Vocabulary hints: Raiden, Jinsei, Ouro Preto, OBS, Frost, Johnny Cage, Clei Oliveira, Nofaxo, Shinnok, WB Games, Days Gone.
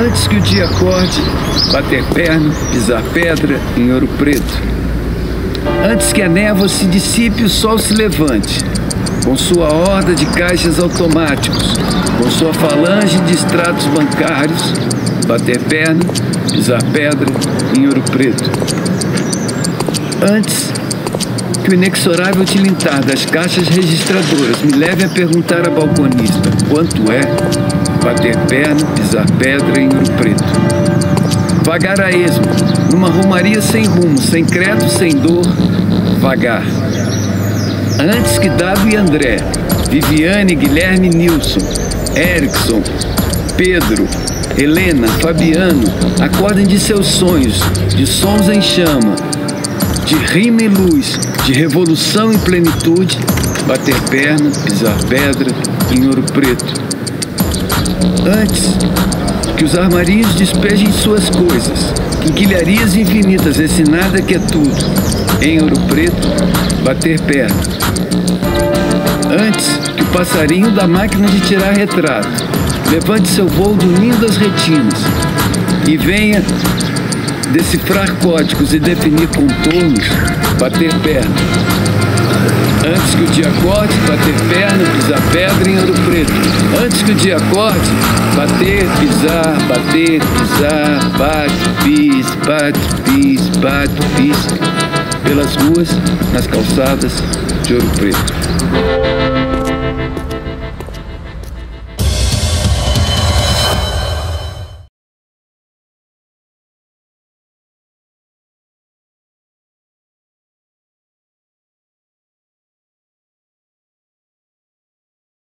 antes que o dia acorde, bater perna, pisar pedra em Ouro Preto. Antes que a névoa se dissipe, o sol se levante, com sua horda de caixas automáticos, com sua falange de extratos bancários, bater perna, pisar pedra em Ouro Preto. Antes que o inexorável tilintar das caixas registradoras me leve a perguntar à balconista quanto é bater perna, pisar pedra em Ouro Preto. Vagar a esmo, numa romaria sem rumo, sem credo, sem dor, vagar. Antes que W e André, Viviane, Guilherme, Nilson, Erickson, Pedro, Helena, Fabiano acordem de seus sonhos, de sons em chama, de rima e luz, de revolução em plenitude, bater perna, pisar pedra em Ouro Preto. Antes que os armarinhos despejem suas coisas, quinquilharias infinitas, esse nada que é tudo, em Ouro Preto, bater perna. Antes que o passarinho da máquina de tirar retrato levante seu voo do ninho das retinas e venha decifrar códigos e definir contornos, bater perna. Antes que o dia acorde, bater perna, pisar pedra em Ouro Preto. Antes que o dia acorde, bater, pisar, bate, pis, bate, pis, pelas ruas, nas calçadas de Ouro Preto.